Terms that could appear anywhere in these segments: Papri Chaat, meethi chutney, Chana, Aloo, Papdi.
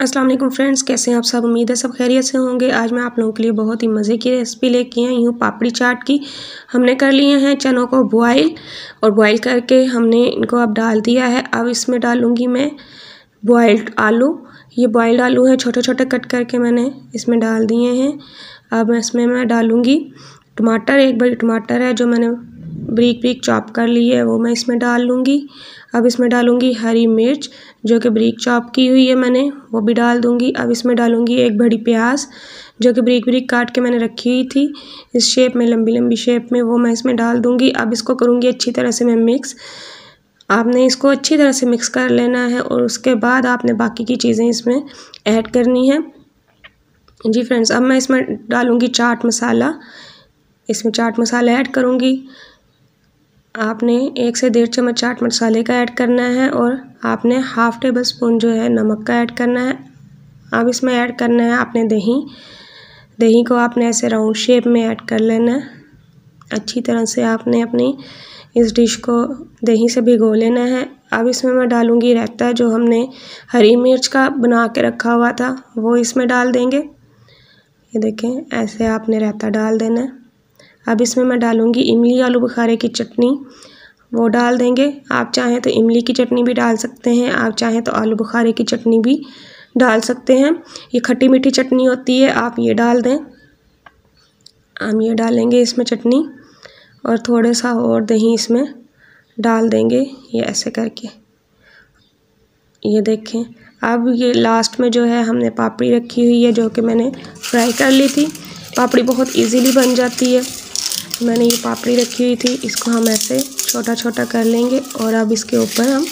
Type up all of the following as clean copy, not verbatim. अस्सलाम वालेकुम फ्रेंड्स, कैसे हैं आप सब। उम्मीद है सब खैरियत से होंगे। आज मैं आप लोगों के लिए बहुत ही मज़े की रेसिपी लेके आई हूँ पापड़ी चाट की। हमने कर लिए हैं चनों को बॉयल, और बॉयल करके हमने इनको अब डाल दिया है। अब इसमें डालूँगी मैं बॉयल्ड आलू। ये बॉयल्ड आलू हैं, छोटे छोटे कट करके मैंने इसमें डाल दिए हैं। अब इसमें मैं डालूँगी टमाटर, एक बड़ी टमाटर है जो मैंने ब्रीक ब्रीक चॉप कर ली है, वो मैं इसमें डाल लूँगी। अब इसमें डालूँगी हरी मिर्च जो कि ब्रीक चॉप की हुई है मैंने, वो भी डाल दूँगी। अब इसमें डालूँगी एक बड़ी प्याज जो कि ब्रीक ब्रीक काट के मैंने रखी हुई थी इस शेप में, लंबी लंबी शेप में, वो मैं इसमें डाल दूँगी। अब इसको करूँगी अच्छी तरह से मैं मिक्स। आपने इसको अच्छी तरह से मिक्स कर लेना है और उसके बाद आपने बाकी की चीज़ें इसमें ऐड करनी है। जी फ्रेंड्स, अब मैं इसमें डालूँगी चाट मसाला। इसमें चाट मसाला ऐड करूँगी। आपने 1 से 1.5 चम्मच चाट मसाले का ऐड करना है, और आपने 1/2 टेबल स्पून जो है नमक का ऐड करना है। अब इसमें ऐड करना है आपने दही। दही को आपने ऐसे राउंड शेप में ऐड कर लेना है। अच्छी तरह से आपने अपनी इस डिश को दही से भिगो लेना है। अब इसमें मैं डालूँगी रायता, जो हमने हरी मिर्च का बना के रखा हुआ था, वो इसमें डाल देंगे। ये देखें, ऐसे आपने रायता डाल देना है। अब इसमें मैं डालूँगी इमली आलू बुखारे की चटनी, वो डाल देंगे। आप चाहें तो इमली की चटनी भी डाल सकते हैं, आप चाहें तो आलू बुखारे की चटनी भी डाल सकते हैं। ये खट्टी मीठी चटनी होती है, आप ये डाल दें। हम ये डालेंगे इसमें चटनी, और थोड़ा सा और दही इसमें डाल देंगे, ये ऐसे करके। ये देखें, अब ये लास्ट में जो है हमने पापड़ी रखी हुई है जो कि मैंने फ्राई कर ली थी। पापड़ी बहुत ईजीली बन जाती है। मैंने ये पापड़ी रखी हुई थी, इसको हम ऐसे छोटा छोटा कर लेंगे, और अब इसके ऊपर हम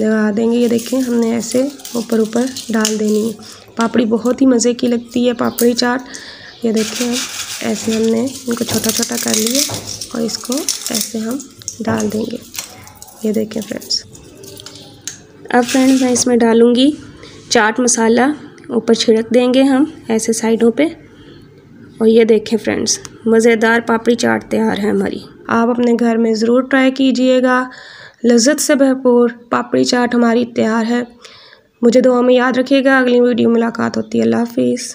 लगा देंगे। ये देखें, हमने ऐसे ऊपर ऊपर डाल देनी है। पापड़ी बहुत ही मज़े की लगती है पापड़ी चाट। ये देखें, ऐसे हमने इनको छोटा छोटा कर लिया, और इसको ऐसे हम डाल देंगे। ये देखें फ्रेंड्स। अब फ्रेंड्स मैं इसमें डालूँगी चाट मसाला, ऊपर छिड़क देंगे हम ऐसे साइडों पे। और ये देखें फ्रेंड्स, मज़ेदार पापड़ी चाट तैयार है हमारी। आप अपने घर में ज़रूर ट्राई कीजिएगा। लज्जत से भरपूर पापड़ी चाट हमारी तैयार है। मुझे दुआ में याद रखिएगा। अगली वीडियो मुलाकात होती है। अल्लाह हाफिज़।